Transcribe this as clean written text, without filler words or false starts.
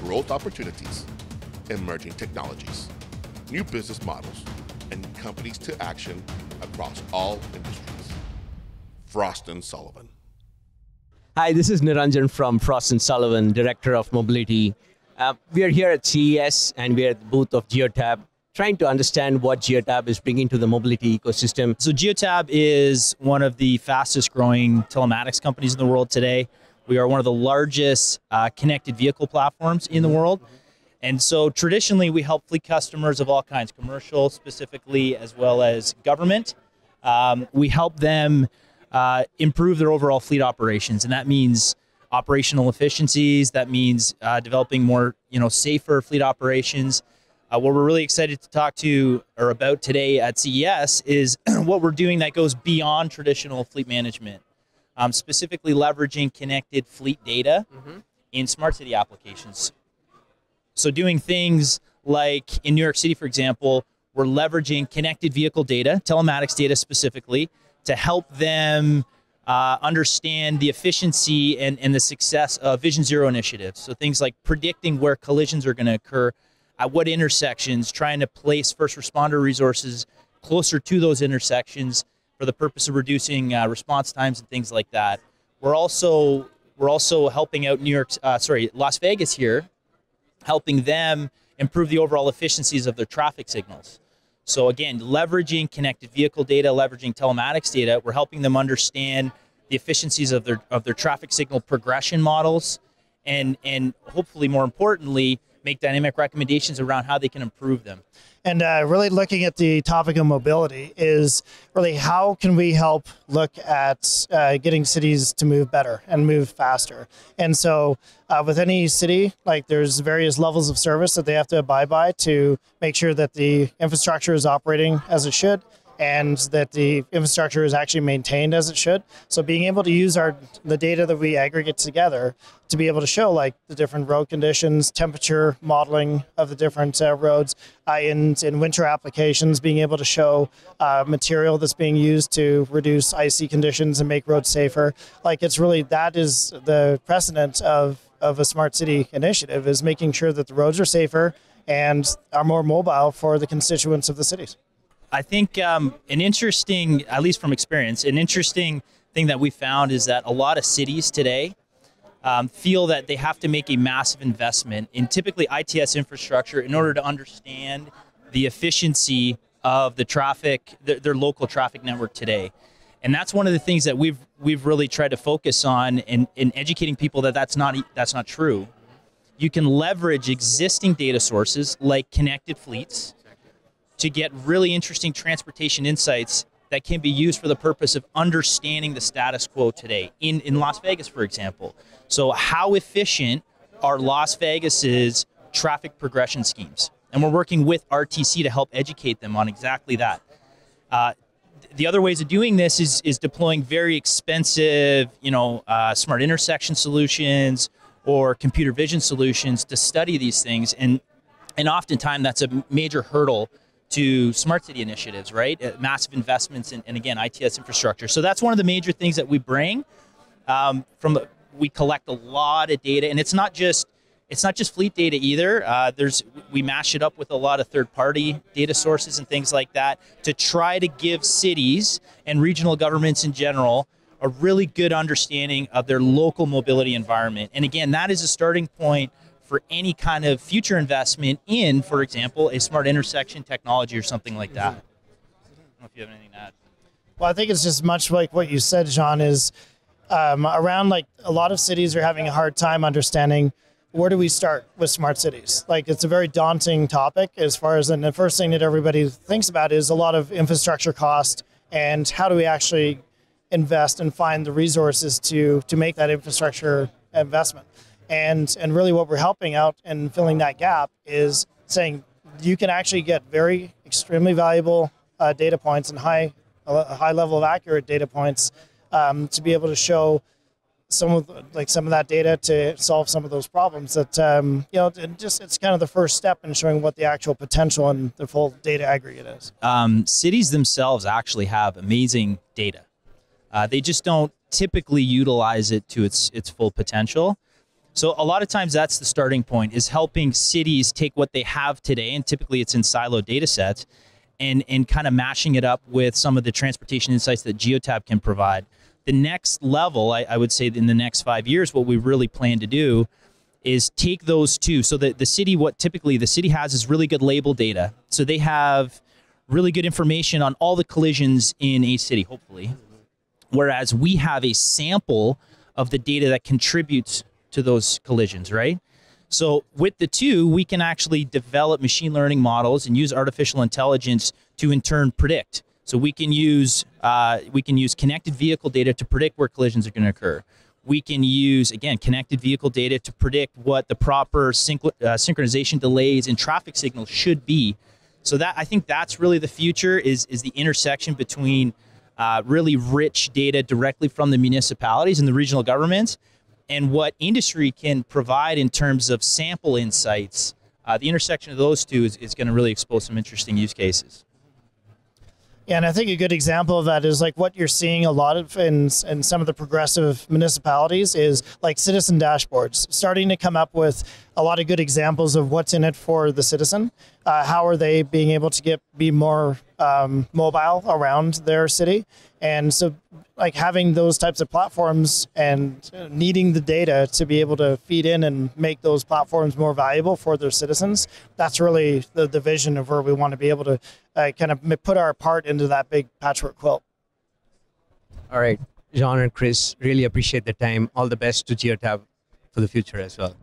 growth opportunities, emerging technologies, new business models, and companies to action across all industries. Frost & Sullivan. Hi, this is Niranjan from Frost & Sullivan, Director of Mobility. We are here at CES and we are at the booth of Geotab, trying to understand what Geotab is bringing to the mobility ecosystem. So Geotab is one of the fastest growing telematics companies in the world today. We are one of the largest connected vehicle platforms in the world. And so traditionally, we help fleet customers of all kinds, commercial specifically, as well as government. We help them improve their overall fleet operations. And that means operational efficiencies. That means developing more, safer fleet operations. What we're really excited to talk to or about today at CES is what we're doing that goes beyond traditional fleet management, specifically leveraging connected fleet data in smart city applications. So doing things like in New York City, for example, we're leveraging connected vehicle data, telematics data specifically, to help them understand the efficiency and the success of Vision Zero initiatives. So things like predicting where collisions are going to occur, at what intersections, trying to place first responder resources closer to those intersections for the purpose of reducing response times and things like that. We're also helping out Las Vegas here, helping them improve the overall efficiencies of their traffic signals. So again, leveraging connected vehicle data, leveraging telematics data, we're helping them understand the efficiencies of their traffic signal progression models, and hopefully more importantly, make dynamic recommendations around how they can improve them. And really looking at the topic of mobility is really how can we help look at getting cities to move better and move faster. And so with any city, like there's various levels of service that they have to abide by to make sure that the infrastructure is operating as it should and that the infrastructure is actually maintained as it should. So being able to use the data that we aggregate together to be able to show like the different road conditions, temperature modeling of the different roads, and in winter applications, being able to show material that's being used to reduce icy conditions and make roads safer. Like it's really, that is the precedent of a smart city initiative, is making sure that the roads are safer and are more mobile for the constituents of the cities. I think an interesting, at least from experience, an interesting thing that we found is that a lot of cities today feel that they have to make a massive investment in typically ITS infrastructure in order to understand the efficiency of the traffic, their local traffic network today. And that's one of the things that we've really tried to focus on in educating people that that's not true. You can leverage existing data sources like connected fleets to get really interesting transportation insights that can be used for the purpose of understanding the status quo today in Las Vegas, for example. So how efficient are Las Vegas's traffic progression schemes? And we're working with RTC to help educate them on exactly that. The other ways of doing this is deploying very expensive, smart intersection solutions or computer vision solutions to study these things. And oftentimes that's a major hurdle to smart city initiatives, right? Massive investments in again, ITS infrastructure. So that's one of the major things that we bring. We collect a lot of data, and it's not just fleet data either. We mash it up with a lot of third-party data sources and things like that to try to give cities and regional governments in general a really good understanding of their local mobility environment. And again, that is a starting point for any kind of future investment in, for example, a smart intersection technology or something like that. I don't know if you have anything to add. Well, I think it's just much like what you said, Jean, is around like a lot of cities are having a hard time understanding where do we start with smart cities? Like it's a very daunting topic as far as, and the first thing that everybody thinks about is a lot of infrastructure cost and how do we actually invest and find the resources to make that infrastructure investment. And really what we're helping out and filling that gap is saying you can actually get extremely valuable data points and high level of accurate data points to be able to show some of that data to solve some of those problems that, it's kind of the first step in showing what the actual potential and the full data aggregate is. Cities themselves actually have amazing data. They just don't typically utilize it to its full potential. So a lot of times that's the starting point, is helping cities take what they have today, and typically it's in siloed data sets, and kind of mashing it up with some of the transportation insights that Geotab can provide. The next level, I would say in the next 5 years, what we really plan to do is take those two. So that the city, what typically the city has is really good label data. So they have really good information on all the collisions in a city, hopefully. Whereas we have a sample of the data that contributes to those collisions, right? So with the two, we can actually develop machine learning models and use artificial intelligence to in turn predict. So we can use connected vehicle data to predict where collisions are going to occur. We can use, again, connected vehicle data to predict what the proper synchronization delays and traffic signals should be. So that, I think that's really the future, is the intersection between really rich data directly from the municipalities and the regional governments, and what industry can provide in terms of sample insights. The intersection of those two is going to really expose some interesting use cases. Yeah, and I think a good example of that is like what you're seeing a lot of in some of the progressive municipalities is like citizen dashboards, starting to come up with a lot of good examples of what's in it for the citizen. How are they being able to be more mobile around their city? And so like having those types of platforms and needing the data to be able to feed in and make those platforms more valuable for their citizens, that's really the vision of where we want to be able to kind of put our part into that big patchwork quilt. All right, Jean and Chris, really appreciate the time. All the best to Geotab for the future as well.